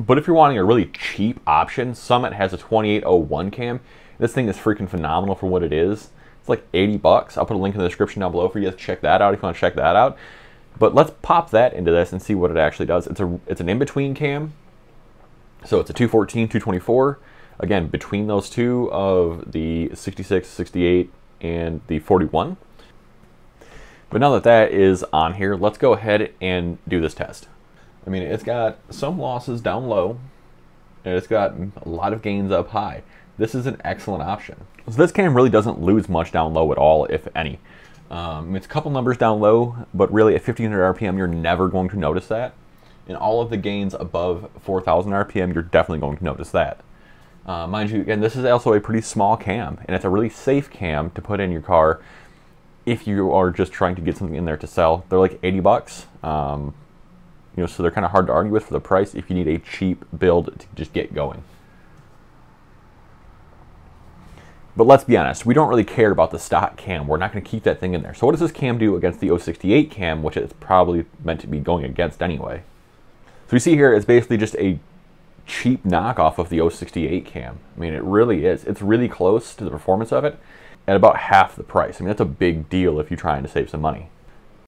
But if you're wanting a really cheap option, Summit has a 2801 cam. This thing is freaking phenomenal for what it is. It's like 80 bucks. I'll put a link in the description down below for you guys to check that out if you want to check that out. But let's pop that into this and see what it actually does. It's an in-between cam. So it's a 214, 224. Again, between those two of the 66, 68, and the 41. But now that that is on here, let's go ahead and do this test. I mean, it's got some losses down low, and it's got a lot of gains up high. This is an excellent option. So this cam really doesn't lose much down low at all, if any. It's a couple numbers down low, but really at 1,500 RPM, you're never going to notice that. And all of the gains above 4,000 RPM, you're definitely going to notice that. Mind you, again, this is also a pretty small cam, and it's a really safe cam to put in your car if you are just trying to get something in there to sell. They're like 80 bucks. You know, so they're kind of hard to argue with for the price if you need a cheap build to just get going. But let's be honest, we don't really care about the stock cam. We're not going to keep that thing in there. So what does this cam do against the 068 cam, which it's probably meant to be going against anyway? So you see here, it's basically just a cheap knockoff of the 068 cam. I mean, it really is. It's really close to the performance of it at about half the price. I mean, that's a big deal if you're trying to save some money.